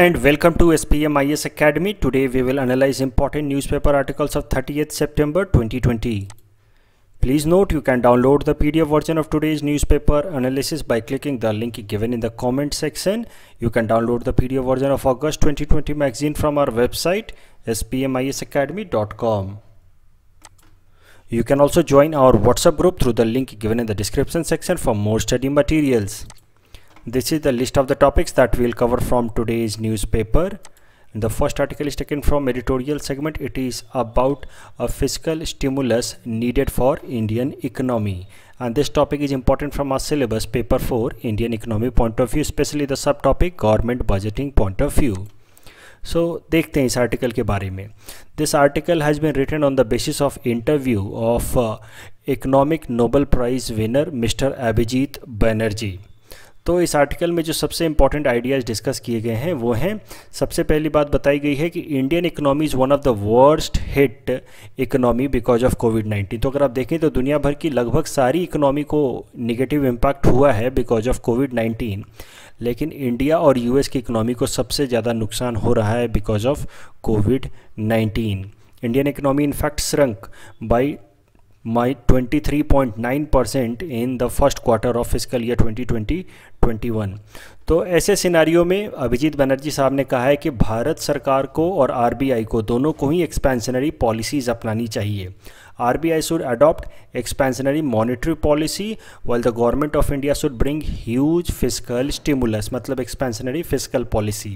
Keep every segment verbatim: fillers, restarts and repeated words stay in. and welcome to S P M I A S Academy. Today we will analyze important newspaper articles of thirtieth September twenty twenty. Please note you can download the P D F version of today's newspaper analysis by clicking the link given in the comment section. You can download the P D F version of August twenty twenty magazine from our website S P M I A S academy dot com. You can also join our WhatsApp group through the link given in the description section for more study materials. This is the list of the topics that we will cover from today's newspaper. And the first article is taken from editorial segment. It is about a fiscal stimulus needed for Indian economy. And this topic is important from our syllabus paper four, Indian economy point of view, especially the subtopic government budgeting point of view. So so, देखते हैं इस article के बारे में. This article has been written on the basis of interview of economic Nobel prize winner mister Abhijit Banerjee. तो इस article में जो सबसे इम्पॉर्टेंट आइडियाज़ डिस्कस किए गए हैं वो हैं, सबसे पहली बात बताई गई है कि Indian economy is one of the worst hit economy because of COVID nineteen. तो अगर आप देखें तो दुनिया भर की लगभग सारी इकोनॉमी को निगेटिव इम्पैक्ट हुआ है बिकॉज ऑफ कोविड नाइन्टीन, लेकिन इंडिया और यूएस की इकोनॉमी को सबसे ज़्यादा नुकसान हो रहा है because of COVID nineteen. Indian economy in fact shrunk by My twenty-three point nine percent in the first quarter of fiscal year twenty twenty twenty-one. तो ऐसे सिनारियो में अभिजीत बनर्जी साहब ने कहा है कि भारत सरकार को और आर बी आई को दोनों को ही एक्सपेंशनरी पॉलिसीज़ अपनानी चाहिए. R B I should adopt expansionary monetary policy while the government of India should bring huge fiscal stimulus, मतलब expansionary fiscal policy.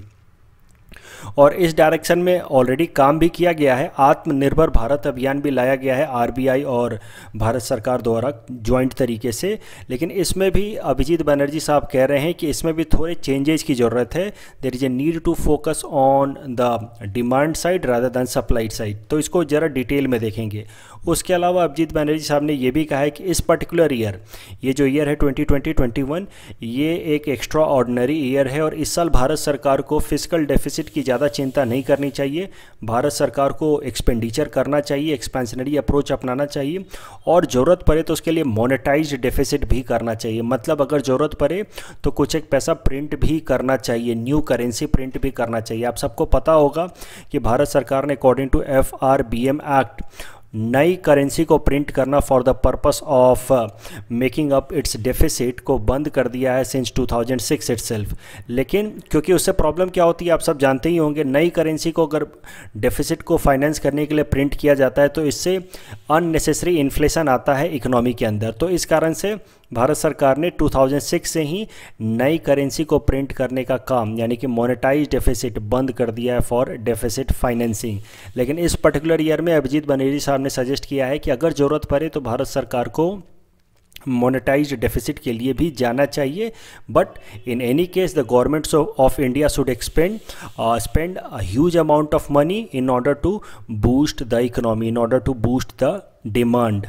और इस डायरेक्शन में ऑलरेडी काम भी किया गया है. आत्मनिर्भर भारत अभियान भी लाया गया है आर बी आई और भारत सरकार द्वारा ज्वाइंट तरीके से, लेकिन इसमें भी अभिजीत बनर्जी साहब कह रहे हैं कि इसमें भी थोड़े चेंजेस की ज़रूरत है. There is a need to focus on the demand side rather than supply side. तो इसको ज़रा डिटेल में देखेंगे. उसके अलावा अभिजीत बनर्जी साहब ने यह भी कहा है कि इस पर्टिकुलर ईयर, ये जो ईयर है ट्वेंटी ट्वेंटी ट्वेंटी वन, ये एक एक्स्ट्रा ऑर्डिनरी ईयर है और इस साल भारत सरकार को फिस्कल डेफिसिट की ज़्यादा चिंता नहीं करनी चाहिए. भारत सरकार को एक्सपेंडिचर करना चाहिए, एक्सपेंशनरी अप्रोच अपनाना चाहिए और ज़रूरत पड़े तो उसके लिए मोनेटाइज्ड डेफिसिट भी करना चाहिए. मतलब अगर ज़रूरत पड़े तो कुछ एक पैसा प्रिंट भी करना चाहिए, न्यू करेंसी प्रिंट भी करना चाहिए. आप सबको पता होगा कि भारत सरकार ने according to F R B M act नई करेंसी को प्रिंट करना for the purpose of making up its deficit को बंद कर दिया है since two thousand six itself. लेकिन क्योंकि उससे प्रॉब्लम क्या होती है आप सब जानते ही होंगे. नई करेंसी को अगर डेफिसिट को फाइनेंस करने के लिए प्रिंट किया जाता है तो इससे अननेसेसरी इन्फ्लेशन आता है इकोनॉमी के अंदर. तो इस कारण से भारत सरकार ने टू थाउजेंड सिक्स से ही नई करेंसी को प्रिंट करने का काम यानी कि मोनेटाइज्ड डेफिसिट बंद कर दिया है फॉर डेफिसिट फाइनेंसिंग. लेकिन इस पर्टिकुलर ईयर में अभिजीत बनर्जी साहब ने सजेस्ट किया है कि अगर ज़रूरत पड़े तो भारत सरकार को मोनेटाइज्ड डेफिसिट के लिए भी जाना चाहिए. But in any case the governments of India should expand spend a huge amount of money in order to boost the economy, in order to boost the demand.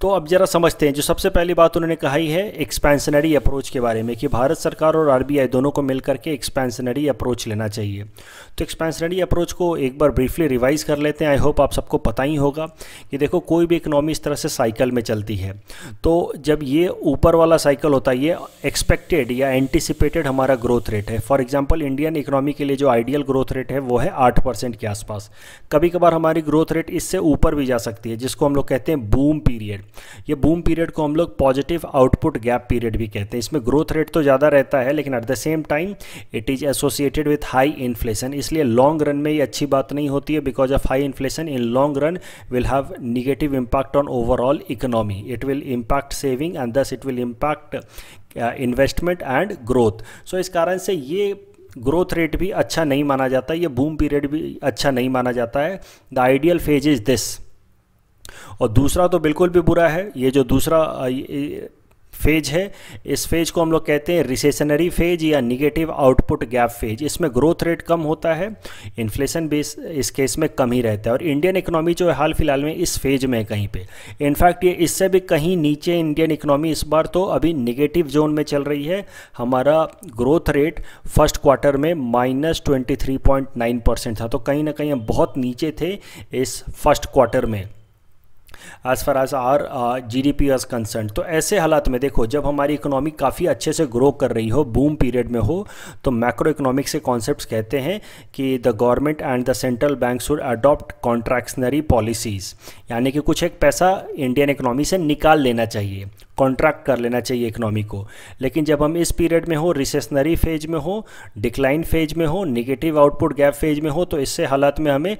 तो अब जरा समझते हैं. जो सबसे पहली बात उन्होंने कही है एक्सपेंशनरी अप्रोच के बारे में कि भारत सरकार और आर बी आई दोनों को मिलकर के एक्सपेंशनरी अप्रोच लेना चाहिए. तो एक्सपेंशनरी अप्रोच को एक बार ब्रीफली रिवाइज कर लेते हैं. आई होप आप सबको पता ही होगा कि देखो कोई भी इकोनॉमी इस तरह से साइकिल में चलती है. तो जब ये ऊपर वाला साइकिल होता है ये एक्सपेक्टेड या एंटिसिपेटेड हमारा ग्रोथ रेट है. फॉर एग्जाम्पल इंडियन इकोनॉमी के लिए जो आइडियल ग्रोथ रेट है वो है आठ परसेंट के आसपास. कभी कभार हमारी ग्रोथ रेट इससे ऊपर भी जा सकती है जिसको हम लोग कहते हैं बूम पीरियड. ये बूम पीरियड को हम लोग पॉजिटिव आउटपुट गैप पीरियड भी कहते हैं. इसमें ग्रोथ रेट तो ज़्यादा रहता है लेकिन at the same time it is associated with high inflation. इसलिए लॉन्ग रन में ये अच्छी बात नहीं होती है because of high inflation in long run will have negative impact on overall economy. It will impact saving and thus it will impact investment and growth. So इस कारण से ये ग्रोथ रेट भी अच्छा नहीं माना जाता, ये बूम पीरियड भी अच्छा नहीं माना जाता है. The ideal phase is this. और दूसरा तो बिल्कुल भी बुरा है. ये जो दूसरा फेज है इस फेज को हम लोग कहते हैं रिसेशनरी फेज या निगेटिव आउटपुट गैप फेज. इसमें ग्रोथ रेट कम होता है, इन्फ्लेशन भी इस केस में कम ही रहता है और इंडियन इकोनॉमी जो है हाल फिलहाल में इस फेज में है कहीं पे. इनफैक्ट ये इससे भी कहीं नीचे इंडियन इकोनॉमी इस बार तो अभी निगेटिव जोन में चल रही है. हमारा ग्रोथ रेट फर्स्ट क्वार्टर में minus twenty three point nine percent था. तो कहीं ना कहीं हम बहुत नीचे थे इस फर्स्ट क्वार्टर में. As far as our GDP as concern. तो ऐसे हालात में देखो जब हमारी इकोनॉमी काफ़ी अच्छे से ग्रो कर रही हो, बूम पीरियड में हो, तो मैक्रो इकोनॉमिक से कॉन्सेप्ट कहते हैं कि the government and the central bank should adopt contractionary policies, यानी कि कुछ एक पैसा इंडियन इकोनॉमी से निकाल लेना चाहिए, कॉन्ट्रैक्ट कर लेना चाहिए इकोनॉमी को। लेकिन जब हम इस पीरियड में हो, रिसेशनरी फेज में हो, डिक्लाइन फेज में हो, नेगेटिव आउटपुट गैप फेज में हो, तो इससे हालात में हमें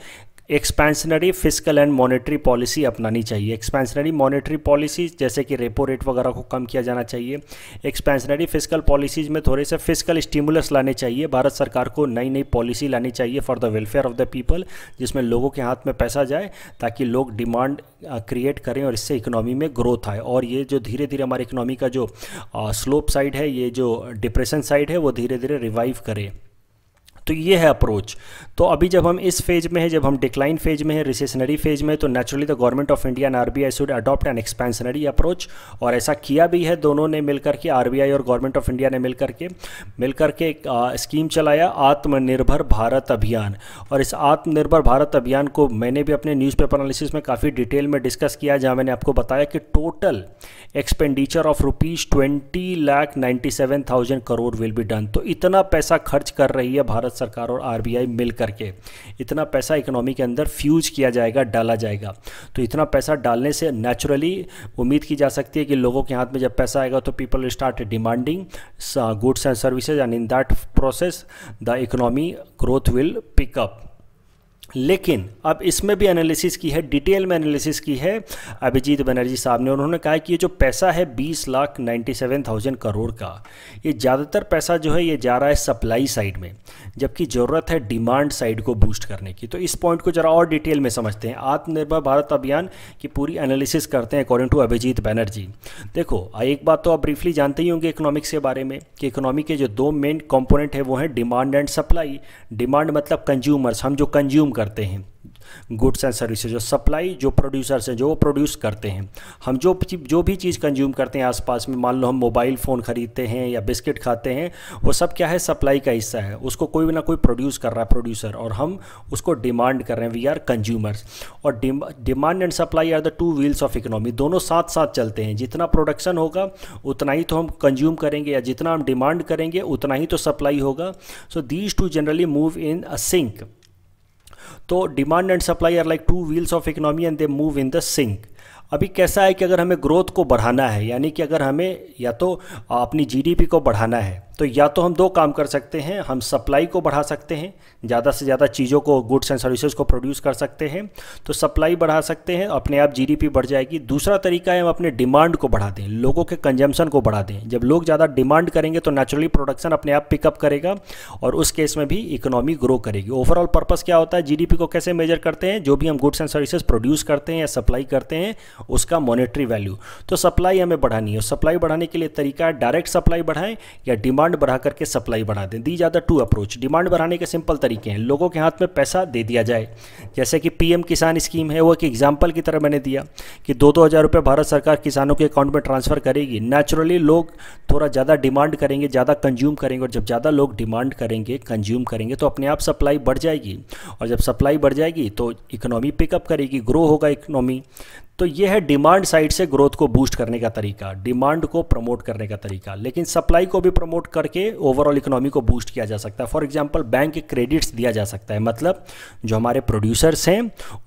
expansionary fiscal and monetary policy अपनानी चाहिए। एक्सपेंशनरी मॉनेटरी पॉलिसीज़ जैसे कि रेपो रेट वगैरह को कम किया जाना चाहिए। एक्सपेंशनरी फिस्कल पॉलिसीज़ में थोड़े से फिस्कल स्टिमुलस लाने चाहिए, भारत सरकार को नई नई पॉलिसी लानी चाहिए for the welfare of the people, जिसमें लोगों के हाथ में पैसा जाए ताकि लोग डिमांड क्रिएट करें और इससे इकोनॉमी में ग्रोथ आए। और ये जो धीरे धीरे हमारी इकोनॉमी का जो स्लोप साइड है, ये जो डिप्रेशन साइड है, वो धीरे धीरे रिवाइव करें। तो ये है अप्रोच। तो अभी जब हम इस फेज में हैं, जब हम डिक्लाइन फेज में हैं, रिसेशनरी फेज में, तो naturally the government of India and RBI should adopt an expansionary approach, और ऐसा किया भी है दोनों ने मिलकर के। आरबीआई और गवर्नमेंट ऑफ इंडिया ने मिलकर के मिलकर के एक स्कीम चलाया, आत्मनिर्भर भारत अभियान। और इस आत्मनिर्भर भारत अभियान को मैंने भी अपने न्यूज़पेपर एनालिसिस में काफ़ी डिटेल में डिस्कस किया, जहाँ मैंने आपको बताया कि total expenditure of rupees twenty lakh ninety seven thousand crore will be done. तो इतना पैसा खर्च कर रही है भारत सरकार और आरबीआई मिल करके, इतना पैसा इकोनॉमी के अंदर फ्यूज किया जाएगा, डाला जाएगा। तो इतना पैसा डालने से नेचुरली उम्मीद की जा सकती है कि लोगों के हाथ में जब पैसा आएगा तो people start demanding goods and services, and in that process the economy growth will pick up. लेकिन अब इसमें भी एनालिसिस की है, डिटेल में एनालिसिस की है अभिजीत बनर्जी साहब ने। उन्होंने कहा कि ये जो पैसा है बीस lakh ninety seven thousand crore का, ये ज़्यादातर पैसा जो है ये जा रहा है सप्लाई साइड में, जबकि ज़रूरत है डिमांड साइड को बूस्ट करने की। तो इस पॉइंट को ज़रा और डिटेल में समझते हैं। आत्मनिर्भर भारत अभियान की पूरी एनालिसिस करते हैं अकॉर्डिंग टू अभिजीत बनर्जी। देखो एक बात तो आप ब्रीफली जानते ही होंगे इकोनॉमिक्स के बारे में कि इकोनॉमी के जो दो मेन कॉम्पोनेंट है वो है डिमांड एंड सप्लाई। डिमांड मतलब कंज्यूमर्स, हम जो कंज्यूम करते हैं गुड्स एंड सर्विसेज, जो सप्लाई जो प्रोड्यूसर्स हैं जो वो प्रोड्यूस करते हैं। हम जो जो भी चीज़ कंज्यूम करते हैं आसपास में, मान लो हम मोबाइल फ़ोन खरीदते हैं या बिस्किट खाते हैं, वो सब क्या है सप्लाई का हिस्सा है, उसको कोई ना कोई प्रोड्यूस कर रहा है, प्रोड्यूसर, और हम उसको डिमांड कर रहे हैं, वी आर कंज्यूमर्स। और demand and supply are the two wheels of economy, दोनों साथ साथ चलते हैं। जितना प्रोडक्शन होगा उतना ही तो हम कंज्यूम करेंगे, या जितना हम डिमांड करेंगे उतना ही तो सप्लाई होगा। So these two generally move in a sync. तो demand and supply are like two wheels of economy and they move in the sync. अभी कैसा है कि अगर हमें ग्रोथ को बढ़ाना है, यानी कि अगर हमें या तो अपनी जीडीपी को बढ़ाना है, तो या तो हम दो काम कर सकते हैं, हम सप्लाई को बढ़ा सकते हैं, ज़्यादा से ज़्यादा चीज़ों को, गुड्स एंड सर्विसेज को प्रोड्यूस कर सकते हैं, तो सप्लाई बढ़ा सकते हैं, अपने आप जीडीपी बढ़ जाएगी। दूसरा तरीका है हम अपने डिमांड को बढ़ा दें, लोगों के कंजम्पशन को बढ़ा दें। जब लोग ज़्यादा डिमांड करेंगे तो नेचुरली प्रोडक्शन अपने आप पिकअप करेगा, और उस केस में भी इकोनॉमी ग्रो करेगी। ओवरऑल पर्पज़ क्या होता है, जीडीपी को कैसे मेजर करते हैं, जो भी हम गुड्स एंड सर्विसेज प्रोड्यूस करते हैं या सप्लाई करते हैं उसका मॉनेटरी वैल्यू। तो सप्लाई हमें बढ़ानी है, सप्लाई बढ़ाने के लिए तरीका है डायरेक्ट सप्लाई बढ़ाएं या डिमांड बढ़ा करके सप्लाई बढ़ा दें। These are the two approach. Demand बढ़ाने के सिंपल तरीके हैं, लोगों के हाथ में पैसा दे दिया जाए, जैसे कि पीएम किसान स्कीम है, वो एक एग्जाम्पल की तरह मैंने दिया कि दो दो हज़ार रुपये भारत सरकार किसानों के अकाउंट में ट्रांसफर करेगी। नेचुरली लोग थोड़ा ज़्यादा डिमांड करेंगे, ज़्यादा कंज्यूम करेंगे, और जब ज़्यादा लोग डिमांड करेंगे, कंज्यूम करेंगे, तो अपने आप सप्लाई बढ़ जाएगी, और जब सप्लाई बढ़ जाएगी तो इकोनॉमी पिकअप करेगी, ग्रो होगा इकोनॉमी। तो ये है डिमांड साइड से ग्रोथ को बूस्ट करने का तरीका, डिमांड को प्रमोट करने का तरीका। लेकिन सप्लाई को भी प्रमोट करके ओवरऑल इकोनॉमी को बूस्ट किया जा सकता है। फॉर एग्जांपल बैंक क्रेडिट्स दिया जा सकता है, मतलब जो हमारे प्रोड्यूसर्स हैं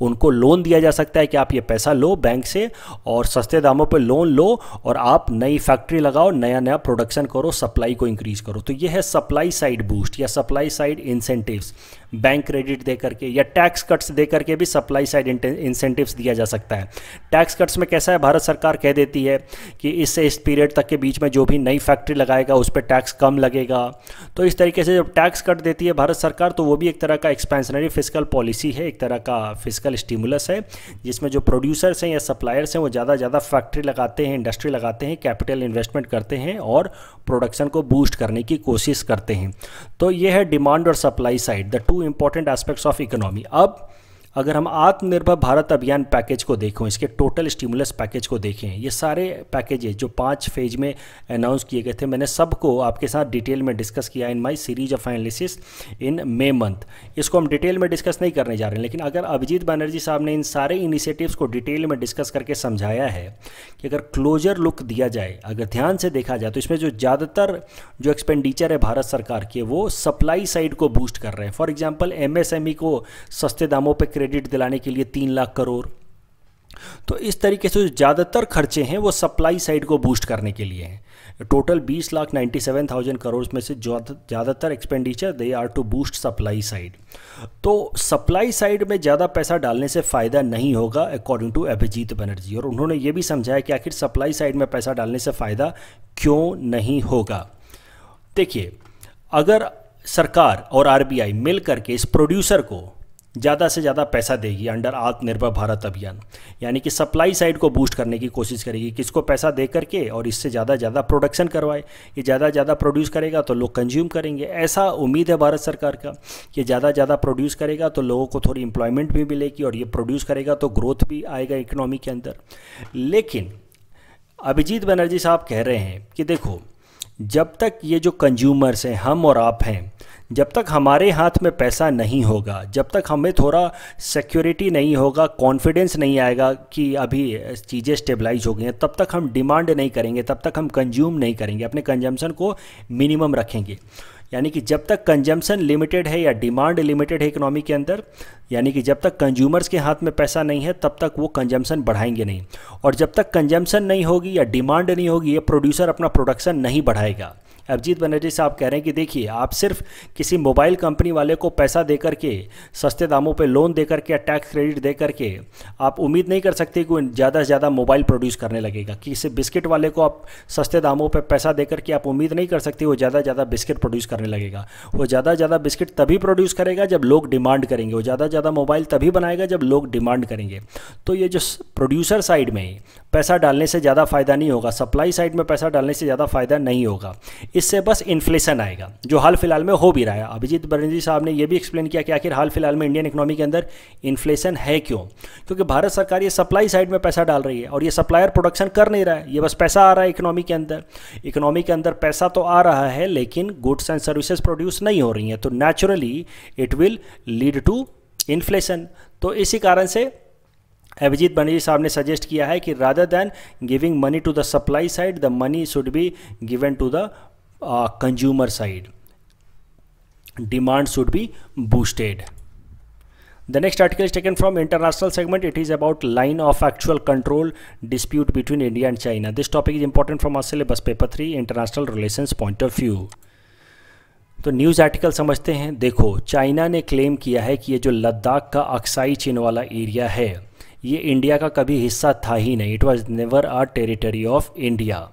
उनको लोन दिया जा सकता है कि आप ये पैसा लो बैंक से और सस्ते दामों पर लोन लो, और आप नई फैक्ट्री लगाओ, नया नया प्रोडक्शन करो, सप्लाई को इंक्रीज करो। तो ये है सप्लाई साइड बूस्ट या supply side incentives, bank credit दे करके या टैक्स कट्स दे करके भी सप्लाई साइड इंसेंटिव्स दिया जा सकता है। टैक्स कट्स में कैसा है, भारत सरकार कह देती है कि इससे इस पीरियड तक के बीच में जो भी नई फैक्ट्री लगाएगा उस पर टैक्स कम लगेगा। तो इस तरीके से जब टैक्स कट देती है भारत सरकार, तो वो भी एक तरह का एक्सपेंशनरी फिस्कल पॉलिसी है, एक तरह का फिस्कल स्टिमुलस है, जिसमें जो प्रोड्यूसर्स हैं या सप्लायर्स हैं वो ज़्यादा ज़्यादा फैक्ट्री लगाते हैं, इंडस्ट्री लगाते हैं, कैपिटल इन्वेस्टमेंट करते हैं और प्रोडक्शन को बूस्ट करने की कोशिश करते हैं। तो ये है डिमांड और supply side, the two important aspects of economy. अब अगर हम आत्मनिर्भर भारत अभियान पैकेज को देखें, इसके टोटल स्टिमुलस पैकेज को देखें, ये सारे पैकेजेज जो पांच फेज में अनाउंस किए गए थे, मैंने सबको आपके साथ डिटेल में डिस्कस किया in my series of analysis in May month. इसको हम डिटेल में डिस्कस नहीं करने जा रहे हैं, लेकिन अगर अभिजीत बनर्जी साहब ने इन सारे इनिशिएटिव्स को डिटेल में डिस्कस करके समझाया है कि अगर क्लोजर लुक दिया जाए, अगर ध्यान से देखा जाए, तो इसमें जो ज़्यादातर जो एक्सपेंडिचर है भारत सरकार की, वो सप्लाई साइड को बूस्ट कर रहे हैं। फॉर एग्जाम्पल, एमएसएमई को सस्ते दामों पर क्रेडिट दिलाने के लिए तीन लाख करोड़। तो इस तरीके से ज़्यादातर खर्चे हैं वो सप्लाई साइड को बूस्ट करने के लिए हैं। टोटल बीस lakh ninety seven thousand crore में से ज़्यादातर expenditure they are to boost supply side. तो सप्लाई साइड में ज़्यादा पैसा डालने से फ़ायदा नहीं होगा अकॉर्डिंग टू अभिजीत बनर्जी, और उन्होंने ये भी समझाया कि आखिर सप्लाई साइड में पैसा डालने से फ़ायदा क्यों नहीं होगा। देखिए, अगर सरकार और आर बी आई मिल करके इस प्रोड्यूसर को ज़्यादा से ज़्यादा पैसा देगी अंडर आत्मनिर्भर भारत अभियान, यानी कि सप्लाई साइड को बूस्ट करने की कोशिश करेगी, किसको पैसा दे करके, और इससे ज़्यादा ज़्यादा प्रोडक्शन करवाए, ये ज़्यादा ज़्यादा प्रोड्यूस करेगा तो लोग कंज्यूम करेंगे। ऐसा उम्मीद है भारत सरकार का कि ज़्यादा ज़्यादा प्रोड्यूस करेगा तो लोगों को थोड़ी एम्प्लॉयमेंट भी मिलेगी, और ये प्रोड्यूस करेगा तो ग्रोथ भी आएगा इकोनॉमी के अंदर। लेकिन अभिजीत बनर्जी साहब कह रहे हैं कि देखो, जब तक ये जो कंज्यूमर्स हैं, हम और आप हैं, जब तक हमारे हाथ में पैसा नहीं होगा, जब तक हमें थोड़ा सिक्योरिटी नहीं होगा, कॉन्फिडेंस नहीं आएगा कि अभी चीज़ें स्टेबलाइज हो गई हैं, तब तक हम डिमांड नहीं करेंगे, तब तक हम कंज्यूम नहीं करेंगे, अपने कंजम्पशन को मिनिमम रखेंगे। यानी कि जब तक कंजम्पशन लिमिटेड है या डिमांड लिमिटेड है इकोनॉमी के अंदर, यानी कि जब तक कंज्यूमर्स के हाथ में पैसा नहीं है, तब तक वो कंजम्पशन बढ़ाएंगे नहीं, और जब तक कंजम्पशन नहीं होगी या डिमांड नहीं होगी, ये प्रोड्यूसर अपना प्रोडक्शन नहीं बढ़ाएगा। अभिजीत बनर्जी साहब कह रहे हैं कि देखिए, आप सिर्फ किसी मोबाइल कंपनी वाले को पैसा दे करके, सस्ते दामों पे लोन दे करके या टैक्स क्रेडिट दे करके, आप उम्मीद नहीं कर सकते कि ज़्यादा से ज़्यादा मोबाइल प्रोड्यूस करने लगेगा। किसी बिस्किट वाले को आप सस्ते दामों पे पैसा दे करके आप उम्मीद नहीं कर सकते वो ज़्यादा से ज़्यादा बिस्किट प्रोड्यूस करने लगेगा। वो ज़्यादा से ज़्यादा बिस्किट तभी प्रोड्यूस करेगा जब लोग डिमांड करेंगे, वो ज़्यादा से ज़्यादा मोबाइल तभी बनाएगा जब लोग डिमांड करेंगे। तो ये जो प्रोड्यूसर साइड में पैसा डालने से ज़्यादा फ़ायदा नहीं होगा, सप्लाई साइड में पैसा डालने से ज़्यादा फ़ायदा नहीं होगा, इससे बस इन्फ्लेशन आएगा, जो हाल फिलहाल में हो भी रहा है। अभिजीत बनर्जी साहब ने यह भी एक्सप्लेन किया कि आखिर हाल फिलहाल में इंडियन इकोनॉमी के अंदर इन्फ्लेशन है क्यों, क्योंकि भारत सरकार ये सप्लाई साइड में पैसा डाल रही है और ये सप्लायर प्रोडक्शन कर नहीं रहा है, ये बस पैसा आ रहा है इकोनॉमी के अंदर। इकोनॉमी के अंदर पैसा तो आ रहा है, लेकिन गुड्स एंड सर्विसेज प्रोड्यूस नहीं हो रही हैं, तो naturally it will lead to inflation. तो इसी कारण से अभिजीत बनर्जी साहब ने सजेस्ट किया है कि rather than giving money to the supply side, the money should be given to the consumer side, demand should be boosted. The next article is taken from international segment. It is about line of actual control dispute between India and China. This topic is important from our syllabus paper three, international relations point of view. तो news article समझते हैं। देखो, China ने claim किया है कि ये जो लद्दाख का अक्साई चिन वाला एरिया है, ये इंडिया का कभी हिस्सा था ही नहीं, it was never a territory of India.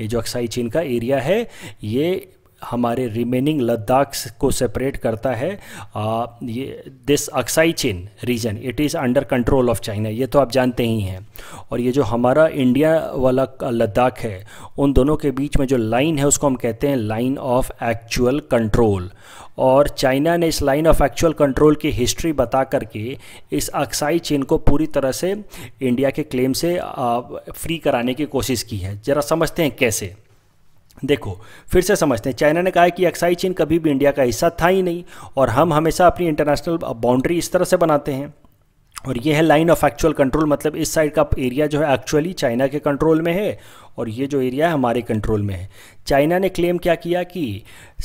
ये जो अक्साई चीन का एरिया है, ये हमारे रिमेनिंग लद्दाख को सेपरेट करता है। आ, ये this Aksai Chin region, it is under control of China, ये तो आप जानते ही हैं। और ये जो हमारा इंडिया वाला लद्दाख है, उन दोनों के बीच में जो लाइन है उसको हम कहते हैं लाइन ऑफ एक्चुअल कंट्रोल। और चाइना ने इस लाइन ऑफ एक्चुअल कंट्रोल की हिस्ट्री बता करके इस अक्साई चीन को पूरी तरह से इंडिया के क्लेम से आ, फ्री कराने की कोशिश की है। ज़रा समझते हैं कैसे। देखो, फिर से समझते हैं। चाइना ने कहा है कि अक्साई चीन कभी भी इंडिया का हिस्सा था ही नहीं, और हम हमेशा अपनी इंटरनेशनल बाउंड्री इस तरह से बनाते हैं, और ये है लाइन ऑफ एक्चुअल कंट्रोल, मतलब इस साइड का एरिया जो है एक्चुअली चाइना के कंट्रोल में है और ये जो एरिया है हमारे कंट्रोल में है। चाइना ने क्लेम क्या किया कि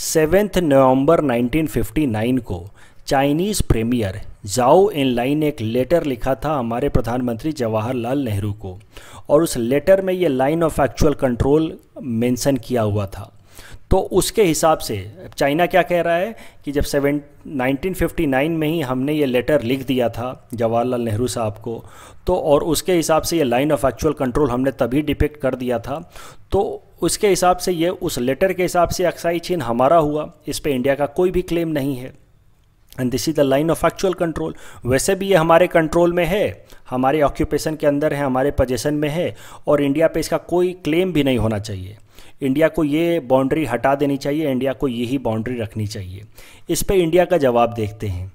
seventh November nineteen fifty nine को चाइनीज़ प्रीमियर जाओ इनलाइन ने एक लेटर लिखा था हमारे प्रधानमंत्री जवाहरलाल नेहरू को, और उस लेटर में ये line of actual control mention किया हुआ था। तो उसके हिसाब से चाइना क्या कह रहा है कि जब सेवन नाइनटीन फिफ्टी नाइन में ही हमने ये लेटर लिख दिया था जवाहरलाल नेहरू साहब को, तो और उसके हिसाब से ये लाइन ऑफ एक्चुअल कंट्रोल हमने तभी डिपिक्ट कर दिया था, तो उसके हिसाब से ये, उस लेटर के हिसाब से अक्साई चीन हमारा हुआ, इस पर इंडिया का कोई भी क्लेम नहीं है, and this is the line of actual control. वैसे भी ये हमारे कंट्रोल में है, हमारे ऑक्यूपेशन के अंदर है, हमारे पोजेशन में है, और इंडिया पे इसका कोई क्लेम भी नहीं होना चाहिए। इंडिया को ये बाउंड्री हटा देनी चाहिए, इंडिया को यही बाउंड्री रखनी चाहिए। इस पे इंडिया का जवाब देखते हैं।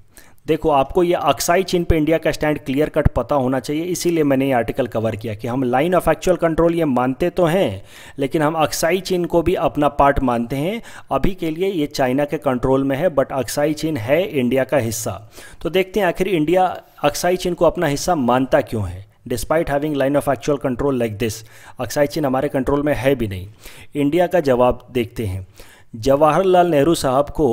देखो आपको ये अक्साई चिन्ह पे इंडिया का स्टैंड क्लियर कट पता होना चाहिए, इसीलिए मैंने ये आर्टिकल कवर किया कि हम लाइन ऑफ एक्चुअल कंट्रोल ये मानते तो हैं, लेकिन हम अक्साई चिन्ह को भी अपना पार्ट मानते हैं। अभी के लिए ये चाइना के कंट्रोल में है, बट अक्साई चिन्ह है इंडिया का हिस्सा। तो देखते हैं आखिर इंडिया अक्साई चिन्ह को अपना हिस्सा मानता क्यों है, despite having line of actual control like this. Aksai Chin हमारे कंट्रोल में है भी नहीं। इंडिया का जवाब देखते हैं। जवाहरलाल नेहरू साहब को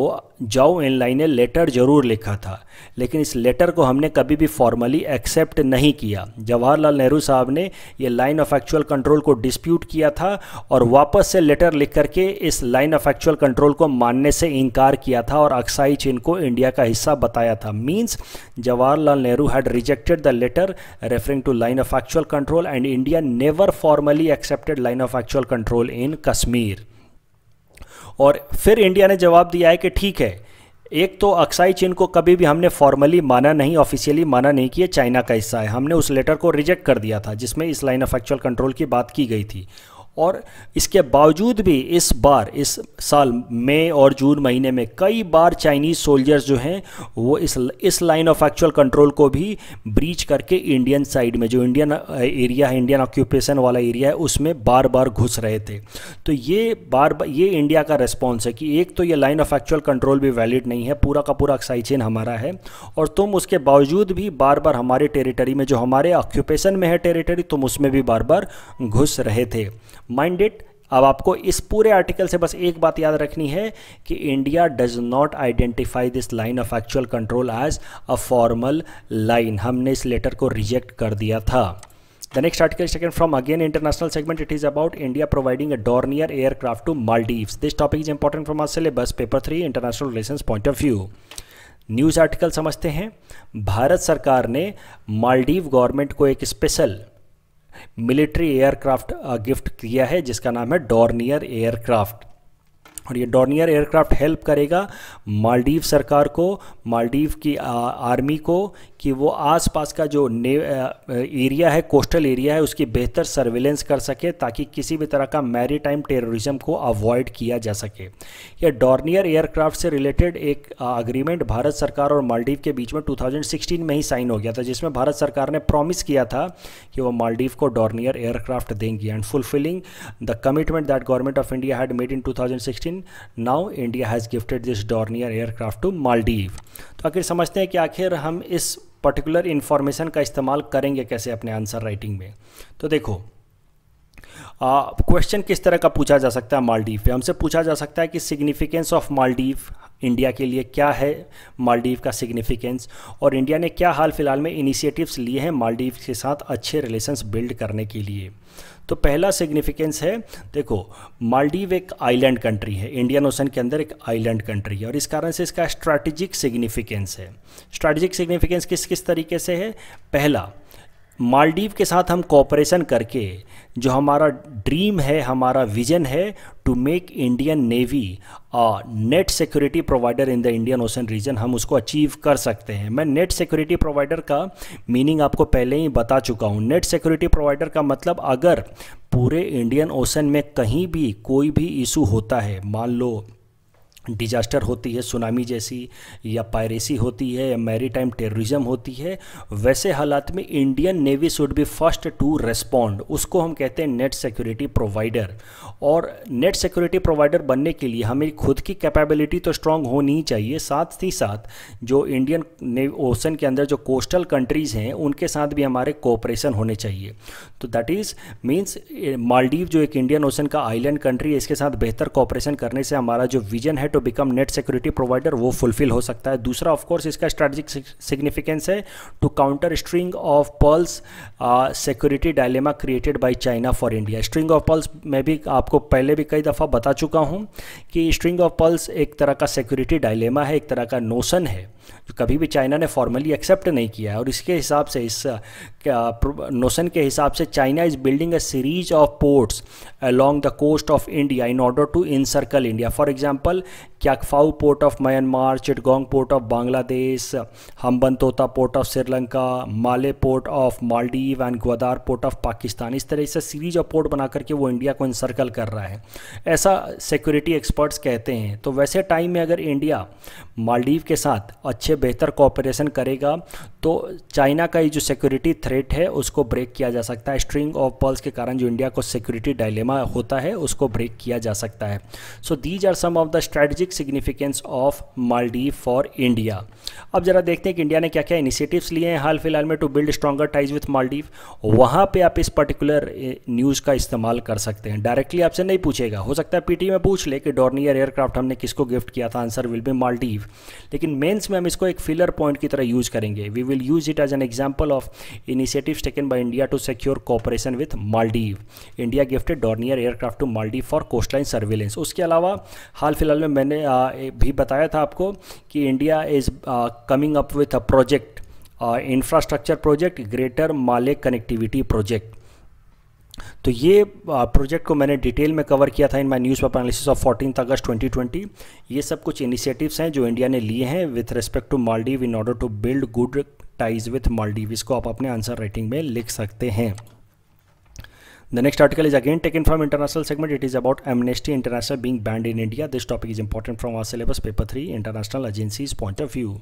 जाओ एनलाइन ने लेटर जरूर लिखा था, लेकिन इस लेटर को हमने कभी भी फॉर्मली एक्सेप्ट नहीं किया। जवाहरलाल नेहरू साहब ने ये लाइन ऑफ एक्चुअल कंट्रोल को डिस्प्यूट किया था और वापस से लेटर लिख करके इस लाइन ऑफ एक्चुअल कंट्रोल को मानने से इनकार किया था और अक्साई चिन्ह को इंडिया का हिस्सा बताया था। Means Jawaharlal Nehru had rejected the letter referring to line of actual control and India never formally accepted line of actual control in Kashmir. और फिर इंडिया ने जवाब दिया है कि ठीक है, एक तो अक्साई चिन्ह को कभी भी हमने फॉर्मली माना नहीं, ऑफिशियली माना नहीं कि ये चाइना का हिस्सा है। हमने उस लेटर को रिजेक्ट कर दिया था जिसमें इस लाइन ऑफ एक्चुअल कंट्रोल की बात की गई थी। और इसके बावजूद भी इस बार इस साल मई और जून महीने में कई बार चाइनीज़ सोल्जर्स जो हैं वो इस इस लाइन ऑफ एक्चुअल कंट्रोल को भी ब्रीच करके इंडियन साइड में, जो इंडियन एरिया है, इंडियन ऑक्यूपेशन वाला एरिया है, उसमें बार बार घुस रहे थे। तो ये बार बार ये इंडिया का रिस्पॉन्स है कि एक तो ये लाइन ऑफ एक्चुअल कंट्रोल भी वैलिड नहीं है, पूरा का पूरा अक्साई चिन्ह हमारा है, और तुम उसके बावजूद भी बार बार हमारे टेरिटरी में, जो हमारे ऑक्यूपेशन में है टेरिटरी, तुम उसमें भी बार बार घुस रहे थे। Mind it. अब आपको इस पूरे आर्टिकल से बस एक बात याद रखनी है कि India does not identify this line of actual control as a formal line. हमने इस लेटर को रिजेक्ट कर दिया था। The next article is taken from again international segment. It is about India providing a Dornier aircraft to Maldives. This topic is important from our syllabus, paper three, international relations point of view. News article समझते हैं। भारत सरकार ने Maldives government को एक special military aircraft gift किया है जिसका नाम है डॉर्नियर एयरक्राफ्ट, और ये डॉर्नियर एयरक्राफ्ट हेल्प करेगा मालदीव सरकार को, मालदीव की आ, आर्मी को, कि वो आसपास का जो ने आ, एरिया है, कोस्टल एरिया है, उसकी बेहतर सर्विलेंस कर सके ताकि किसी भी तरह का मैरीटाइम टेररिज्म को अवॉइड किया जा सके। यह डॉर्नियर एयरक्राफ्ट से रिलेटेड एक अग्रीमेंट भारत सरकार और मालदीव के बीच में दो हज़ार सोलह में ही साइन हो गया था, जिसमें भारत सरकार ने प्रॉमिस किया था कि वो मालदीव को डॉर्नियर एयरक्राफ्ट देंगी। And fulfilling the commitment that government of India had made in दो हज़ार सोलह, Now India has gifted this Dornier aircraft to Maldives. तो आखिर समझते हैं कि आखिर हम इस पर्टिकुलर इंफॉर्मेशन का इस्तेमाल करेंगे कैसे अपने आंसर राइटिंग में। तो देखो क्वेश्चन uh, किस तरह का पूछा जा सकता है मालदीव पे। हमसे पूछा जा सकता है कि सिग्निफिकेंस ऑफ मालदीव इंडिया के लिए क्या है, मालदीव का सिग्निफिकेंस, और इंडिया ने क्या हाल फिलहाल में इनिशिएटिव्स लिए हैं मालदीव के साथ अच्छे रिलेशंस बिल्ड करने के लिए। तो पहला सिग्निफिकेंस है, देखो मालदीव एक आइलैंड कंट्री है, इंडियन ओशन के अंदर एक आइलैंड कंट्री है, और इस कारण से इसका स्ट्रैटेजिक सिग्निफिकेंस है। स्ट्रैटेजिक सिग्निफिकेंस किस किस तरीके से है? पहला, मालदीव के साथ हम कोऑपरेशन करके जो हमारा ड्रीम है, हमारा विजन है to make Indian navy a net security provider in the Indian ocean region, हम उसको अचीव कर सकते हैं। मैं नेट सिक्योरिटी प्रोवाइडर का मीनिंग आपको पहले ही बता चुका हूँ। नेट सिक्योरिटी प्रोवाइडर का मतलब अगर पूरे इंडियन ओशन में कहीं भी कोई भी इशू होता है, मान लो डिजास्टर होती है सुनामी जैसी, या पायरेसी होती है, या मैरीटाइम टेररिज्म होती है, वैसे हालात में Indian navy should be first to respond. उसको हम कहते हैं नेट सिक्योरिटी प्रोवाइडर। और नेट सिक्योरिटी प्रोवाइडर बनने के लिए हमें खुद की कैपेबिलिटी तो स्ट्रांग होनी चाहिए, साथ ही साथ जो इंडियन नेवी ओशन के अंदर जो कोस्टल कंट्रीज़ हैं उनके साथ भी हमारे कोऑपरेशन होने चाहिए। तो दैट इज़ मीन्स मालदीव जो एक इंडियन ओशन का आइलैंड कंट्री है, इसके साथ बेहतर कोऑपरेशन करने से हमारा जो विजन है to become net security provider वो फुलफिल हो सकता है। दूसरा, ऑफ कोर्स इसका स्ट्रेटेजिक सिग्निफिकेंस है to counter string of pearls security dilemma created by China for India. String of pearls मैं भी आपको पहले भी कई दफ़ा बता चुका हूं कि स्ट्रिंग ऑफ पर्ल्स एक तरह का सिक्योरिटी डायलेमा है, एक तरह का नोशन है जो कभी भी चाइना ने फॉर्मली एक्सेप्ट नहीं किया है, और इसके हिसाब से, इस नोशन के हिसाब से, China is building a series of ports along the coast of India in order to encircle India. For example Kyaukphyu port of Myanmar, Chittagong port of Bangladesh, Hambantota port of Sri Lanka, Male port of Maldives and Gwadar port of Pakistan. इस तरह से series of port बना करके वो India को encircle कर रहा है, ऐसा सिक्योरिटी एक्सपर्ट्स कहते हैं। तो वैसे टाइम में अगर इंडिया मालदीव के साथ अच्छे बेहतर कोऑपरेशन करेगा तो चाइना का ये जो सिक्योरिटी थ्रेट है उसको ब्रेक किया जा सकता है। स्ट्रिंग ऑफ पर्ल्स के कारण जो इंडिया को सिक्योरिटी डायलेमा होता है उसको ब्रेक किया जा सकता है। So these are some of the strategic significance of Maldives for India. अब जरा देखते हैं कि इंडिया ने क्या क्या इनिशिएटिव्स लिए हैं हाल फिलहाल में to build stronger ties with Maldives. वहाँ पे आप इस पर्टिकुलर न्यूज़ का इस्तेमाल कर सकते हैं। डायरेक्टली आपसे नहीं पूछेगा, हो सकता है पीटी में पूछ ले कि डॉर्नियर एयरक्राफ्ट हमने किसको गिफ्ट किया था, आंसर विल बी मालदीव। लेकिन मेंस में हम इसको एक फिलर पॉइंट की तरह यूज करेंगे। We will use it as an example of initiatives taken by India to secure cooperation with Maldives. India gifted Dornier aircraft to Maldives for coastline surveillance. उसके अलावा हाल फिलहाल में मैंने भी बताया था आपको कि India is coming up with a project, infrastructure project, greater Male connectivity project. तो ये प्रोजेक्ट को मैंने डिटेल में कवर किया था in my newspaper analysis of fourteenth August twenty twenty. ये सब कुछ इनिशिएटिव्स हैं जो इंडिया ने लिए हैं with respect to Maldives in order to build good ties with Maldives. इसको आप अपने आंसर राइटिंग में लिख सकते हैं। The next article is again taken from international segment. It is about Amnesty International being banned in India. This topic is important from our syllabus paper three international agencies point of view.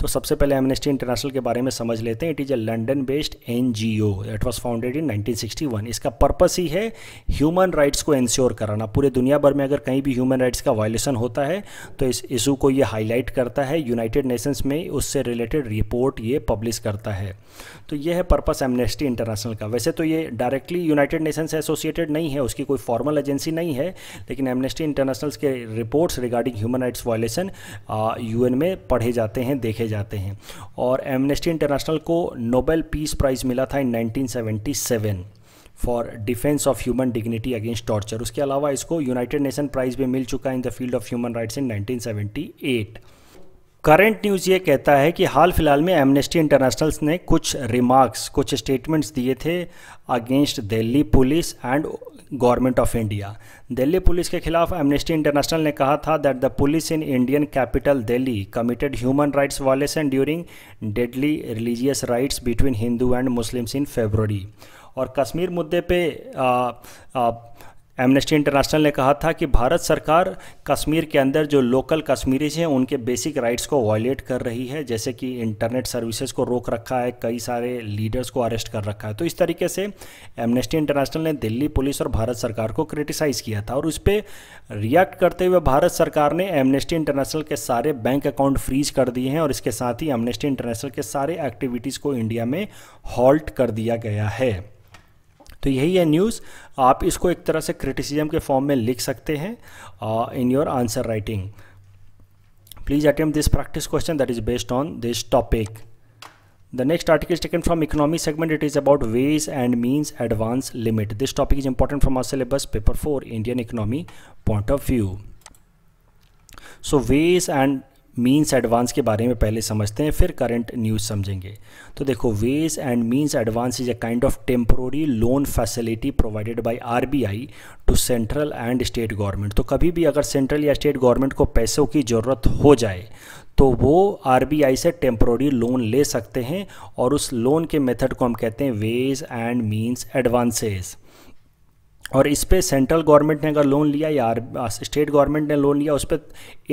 तो सबसे पहले amnesty International के बारे में समझ लेते हैं। It is a London based NGO that was founded in nineteen sixty one. इसका पर्पस ही है ह्यूमन राइट्स को इंश्योर कराना। पूरे दुनिया भर में अगर कहीं भी ह्यूमन राइट्स का वायलेशन होता है तो इस इशू को ये हाईलाइट करता है। यूनाइटेड नेशंस में उससे रिलेटेड रिपोर्ट ये पब्लिश करता है। तो ये है पर्पस एमनेस्टी इंटरनेशनल का। वैसे तो ये डायरेक्टली यूनाइटेड नेशंस से एसोसिएटेड नहीं है, उसकी कोई फॉर्मल एजेंसी नहीं है, लेकिन एमनेस्टी इंटरनेशनल के reports regarding human rights violation UN में पढ़े जाते हैं, देखे जाते हैं। और एमनेस्टी इंटरनेशनल को नोबेल पीस प्राइज मिला था in nineteen seventy seven for defence of human dignity against torture. उसके अलावा इसको यूनाइटेड नेशन प्राइज भी मिल चुका है in the field of human rights in nineteen seventy eight. Current news ये कहता है कि हाल फिलहाल में एमनेस्टी इंटरनेशनल्स ने कुछ रिमार्क्स, कुछ स्टेटमेंट्स दिए थे against Delhi police and government of India. Delhi police के खिलाफ एमनेस्टी इंटरनेशनल ने कहा था that the police in Indian capital Delhi committed human rights violation during deadly religious riots between Hindu and Muslims in February. और कश्मीर मुद्दे पे आ, आ, एमनेस्टी इंटरनेशनल ने कहा था कि भारत सरकार कश्मीर के अंदर जो लोकल कश्मीरीज हैं उनके बेसिक राइट्स को वायलेट कर रही है, जैसे कि इंटरनेट सर्विसेज को रोक रखा है, कई सारे लीडर्स को अरेस्ट कर रखा है। तो इस तरीके से एमनेस्टी इंटरनेशनल ने दिल्ली पुलिस और भारत सरकार को क्रिटिसाइज़ किया था। और उस पर रिएक्ट करते हुए भारत सरकार ने एमनेस्टी इंटरनेशनल के सारे बैंक अकाउंट फ्रीज कर दिए हैं और इसके साथ ही एमनेस्टी इंटरनेशनल के सारे एक्टिविटीज़ को इंडिया में हॉल्ट कर दिया गया है। तो यही है न्यूज़। आप इसको एक तरह से क्रिटिसिज्म के फॉर्म में लिख सकते हैं in your answer writing. Please attempt this practice question that is based on this topic. The next article is taken from economy segment. It is about ways and means advance limit. This topic is important from our syllabus paper four Indian economy point of view. So ways and means advance के बारे में पहले समझते हैं, फिर current news समझेंगे। तो देखो, ways and means advance is a kind of temporary loan facility provided by RBI to central and state government. तो कभी भी अगर सेंट्रल या स्टेट गवर्नमेंट को पैसों की ज़रूरत हो जाए तो वो आरबीआई से टेम्पोररी लोन ले सकते हैं और उस लोन के मेथड को हम कहते हैं वेज एंड मीन्स एडवांसेस। और इस पे सेंट्रल गवर्नमेंट ने अगर लोन लिया या स्टेट गवर्नमेंट ने लोन लिया उस पर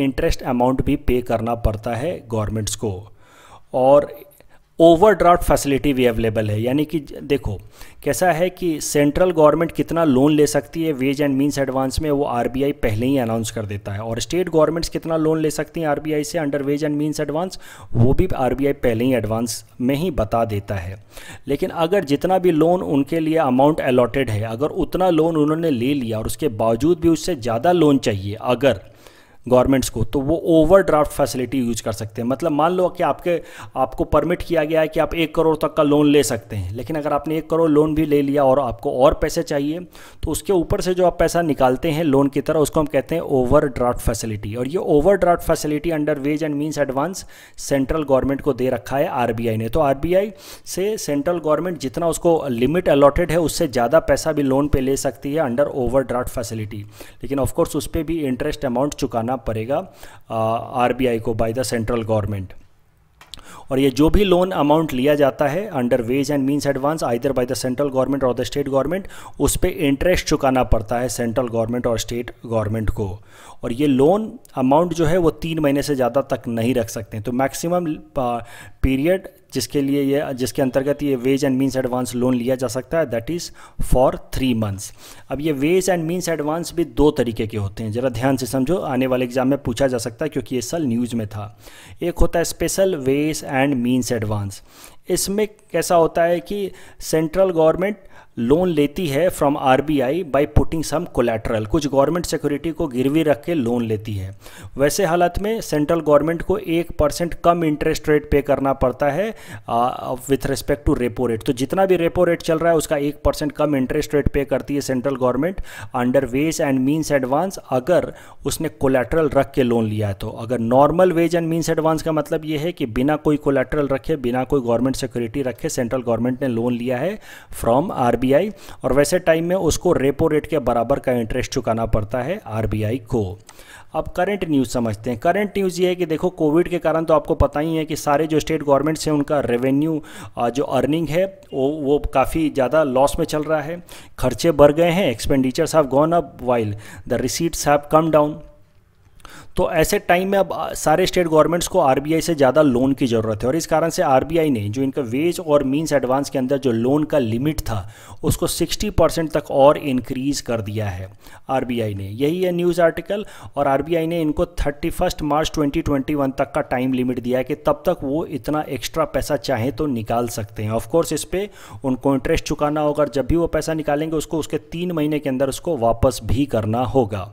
इंटरेस्ट अमाउंट भी पे करना पड़ता है गवर्नमेंट्स को। और ओवरड्राफ्ट फैसिलिटी भी अवेलेबल है, यानी कि देखो कैसा है कि सेंट्रल गवर्नमेंट कितना लोन ले सकती है वेज एंड मीन्स एडवांस में वो आरबीआई पहले ही अनाउंस कर देता है, और स्टेट गवर्नमेंट्स कितना लोन ले सकती हैं आरबीआई से under ways and means advance वो भी आरबीआई पहले ही एडवांस में ही बता देता है। लेकिन अगर जितना भी लोन उनके लिए अमाउंट अलॉटेड है, अगर उतना लोन उन्होंने ले लिया और उसके बावजूद भी उससे ज़्यादा लोन चाहिए अगर गवर्नमेंट्स को, तो वो ओवरड्राफ्ट फैसिलिटी यूज कर सकते हैं। मतलब मान लो कि आपके आपको परमिट किया गया है कि आप एक करोड़ तक का लोन ले सकते हैं, लेकिन अगर आपने एक करोड़ लोन भी ले लिया और आपको और पैसे चाहिए तो उसके ऊपर से जो आप पैसा निकालते हैं लोन की तरह उसको हम कहते हैं ओवरड्राफ्ट फैसिलिटी। और ये overdraft facility under ways and means advance central government को दे रखा है आरबीआई ने। तो आरबीआई से सेंट्रल गवर्नमेंट जितना उसको लिमिट अलॉटेड है उससे ज़्यादा पैसा भी लोन पर ले सकती है अंडर ओवरड्राफ्ट फैसिलिटी, लेकिन ऑफकोर्स उस पर भी इंटरेस्ट अमाउंट चुकाना पड़ेगा आरबीआई को बाय द सेंट्रल गवर्नमेंट। और ये जो भी लोन अमाउंट लिया जाता है under ways and means advance either by the central government और द स्टेट गवर्नमेंट, उस पर इंटरेस्ट चुकाना पड़ता है सेंट्रल गवर्नमेंट और स्टेट गवर्नमेंट को। और ये लोन अमाउंट जो है वो तीन महीने से ज़्यादा तक नहीं रख सकते। तो मैक्सिमम पीरियड जिसके लिए ये जिसके अंतर्गत ये ways and means advance loan लिया जा सकता है that is for three months. अब ये वेज एंड मीन्स एडवांस भी दो तरीके के होते हैं, ज़रा ध्यान से समझो, आने वाले एग्जाम में पूछा जा सकता है क्योंकि ये साल न्यूज़ में था। एक होता है special ways and means advance. इसमें कैसा होता है कि सेंट्रल गवर्नमेंट लोन लेती है from RBI by putting some collateral, कुछ गवर्नमेंट सिक्योरिटी को गिरवी रख के लोन लेती है। वैसे हालत में सेंट्रल गवर्नमेंट को एक परसेंट कम इंटरेस्ट रेट पे करना पड़ता है with respect to repo rate. तो जितना भी रेपो रेट चल रहा है उसका एक परसेंट कम इंटरेस्ट रेट पे करती है central government under ways and means advance अगर उसने कोलैटरल रख के लोन लिया है। तो अगर normal ways and means advance का मतलब ये है कि बिना कोई कोलैटरल रखे, बिना कोई गवर्नमेंट सिक्योरिटी रखे सेंट्रल गवर्नमेंट ने लोन लिया है फ्रॉम आर, और वैसे टाइम में उसको रेपो रेट के बराबर का इंटरेस्ट चुकाना पड़ता है आरबीआई को। अब करंट न्यूज़ समझते हैं। करंट न्यूज़ ये है कि देखो कोविड के कारण तो आपको पता ही है कि सारे जो स्टेट गवर्नमेंट्स हैं उनका रेवेन्यू जो अर्निंग है वो वो काफ़ी ज़्यादा लॉस में चल रहा है। खर्चे बढ़ गए हैं, expenditures have gone up while the receipts have come down. तो ऐसे टाइम में अब सारे स्टेट गवर्नमेंट्स को आरबीआई से ज़्यादा लोन की ज़रूरत है और इस कारण से आरबीआई ने जो इनका वेज और मीन्स एडवांस के अंदर जो लोन का लिमिट था उसको साठ परसेंट तक और इंक्रीज़ कर दिया है आरबीआई ने। यही है न्यूज़ आर्टिकल। और आरबीआई ने इनको thirty first March twenty twenty one तक का टाइम लिमिट दिया है कि तब तक वो इतना एक्स्ट्रा पैसा चाहें तो निकाल सकते हैं। ऑफकोर्स इस पर उनको इंटरेस्ट चुकाना होगा और जब भी वो पैसा निकालेंगे उसको उसके तीन महीने के अंदर उसको वापस भी करना होगा।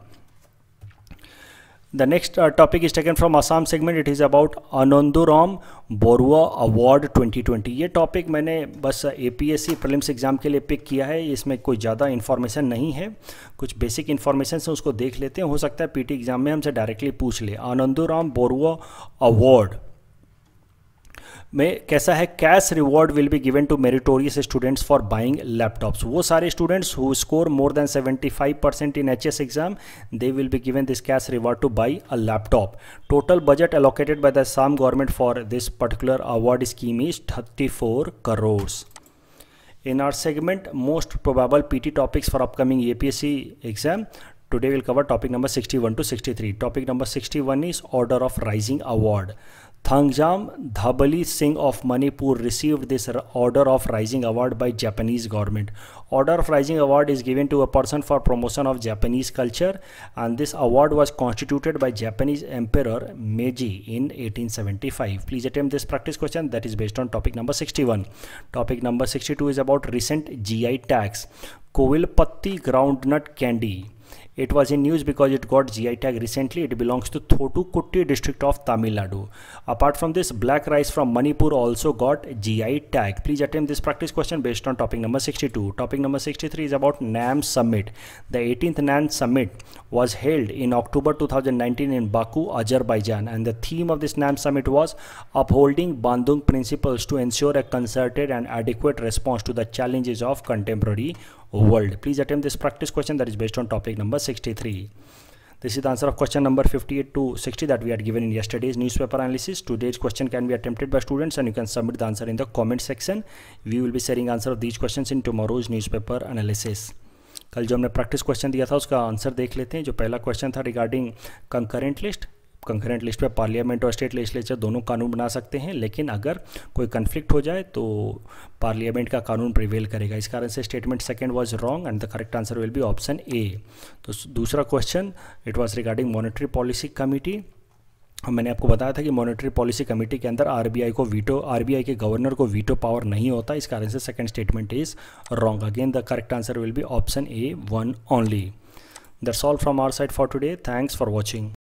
The next uh, topic is taken from Assam segment. It is about Anundoram Borooah award twenty twenty. ये टॉपिक मैंने बस एपीएससी प्रीलिम्स एग्ज़ाम के लिए पिक किया है, इसमें कोई ज़्यादा इन्फॉर्मेशन नहीं है, कुछ बेसिक इन्फॉर्मेशन है उसको देख लेते हैं, हो सकता है पीटी एग्ज़ाम में हमसे डायरेक्टली पूछ ले। Anundoram बोरुआ अवार्ड में कैसा है, cash reward will be given to meritorious students for buying laptops. वो सारे students who score more than seventy five percent in HS exam they will be given this cash reward to buy a laptop. Total budget allocated by the Assam government for this particular award scheme is thirty four crores. In our segment most probable PT topics for upcoming APSC exam, today will cover topic number sixty one to sixty three. Topic number sixty one is order of rising award. Thangjam Dhabali Singh of Manipur received this Order of Rising Award by Japanese government. Order of Rising Award is given to a person for promotion of Japanese culture, and this award was constituted by Japanese Emperor Meiji in eighteen seventy-five. Please attempt this practice question that is based on topic number sixty-one. Topic number sixty-two is about recent G I tags. Kovilpatti groundnut candy. It was in news because it got G I tag recently. It belongs to Thodupuzha district of Tamil Nadu. Apart from this, black rice from Manipur also got G I tag. Please attempt this practice question based on topic number sixty-two. Topic number sixty-three is about NAM Summit. The eighteenth NAM Summit was held in October two thousand nineteen in Baku, Azerbaijan, and the theme of this NAM Summit was upholding Bandung principles to ensure a concerted and adequate response to the challenges of contemporary world. Please attempt this practice question that is based on topic number sixty-three. This is the answer of question number fifty-eight to sixty that we had given in yesterday's newspaper analysis. Today's question can be attempted by students and you can submit the answer in the comment section. We will be sharing answer of these questions in tomorrow's newspaper analysis. कल जो हमने practice question दिया था उसका answer देख लेते हैं। जो पहला क्वेश्चन था regarding concurrent list, concurrent list पे पार्लियामेंट और स्टेट लेजिस्लेचर दोनों कानून बना सकते हैं, लेकिन अगर कोई कन्फ्लिक्ट हो जाए तो पार्लियामेंट का कानून प्रिवेल करेगा। इस कारण से statement second was wrong and the correct answer will be option A. तो दूसरा question it was regarding monetary policy committee. मैंने आपको बताया था कि मॉनेटरी पॉलिसी कमेटी के अंदर आरबीआई को वीटो आरबीआई के गवर्नर को वीटो पावर नहीं होता, इस कारण से second statement is wrong. Again the correct answer will be option A one only. That's all from our side for today. Thanks for watching.